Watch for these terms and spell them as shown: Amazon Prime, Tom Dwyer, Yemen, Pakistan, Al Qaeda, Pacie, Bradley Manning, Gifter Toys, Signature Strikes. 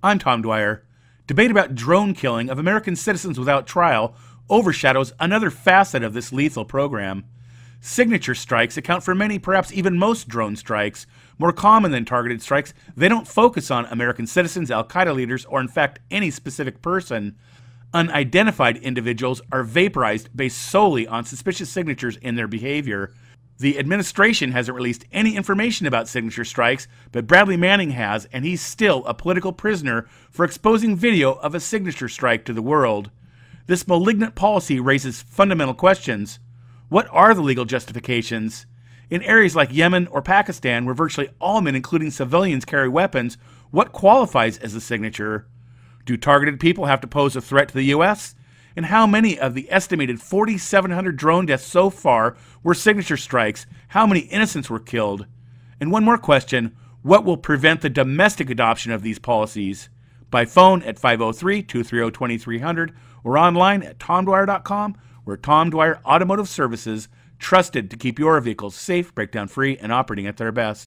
I'm Tom Dwyer. Debate about drone killing of American citizens without trial overshadows another facet of this lethal program. Signature strikes account for many, perhaps even most drone strikes. More common than targeted strikes, they don't focus on American citizens, Al Qaeda leaders, or in fact any specific person. Unidentified individuals are vaporized based solely on suspicious signatures in their behavior. The administration hasn't released any information about signature strikes, but Bradley Manning has, and he's still a political prisoner for exposing video of a signature strike to the world. This malignant policy raises fundamental questions. What are the legal justifications? In areas like Yemen or Pakistan, where virtually all men, including civilians, carry weapons, what qualifies as a signature? Do targeted people have to pose a threat to the U.S.? And how many of the estimated 4,700 drone deaths so far were signature strikes? How many innocents were killed? And one more question, what will prevent the domestic adoption of these policies? By phone at 503-230-2300 or online at tomdwyer.com, where Tom Dwyer Automotive Services, trusted to keep your vehicles safe, breakdown-free, and operating at their best.